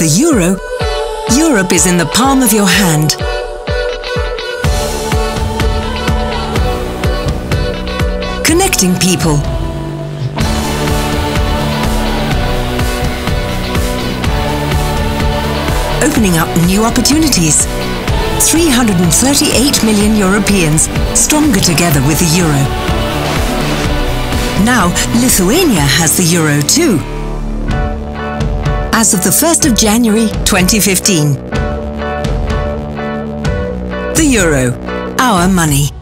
the euro, Europe is in the palm of your hand. Connecting people. Opening up new opportunities. 338 million Europeans, stronger together with the euro. Now, Lithuania has the euro too. As of the 1st of January 2015. The euro, our money.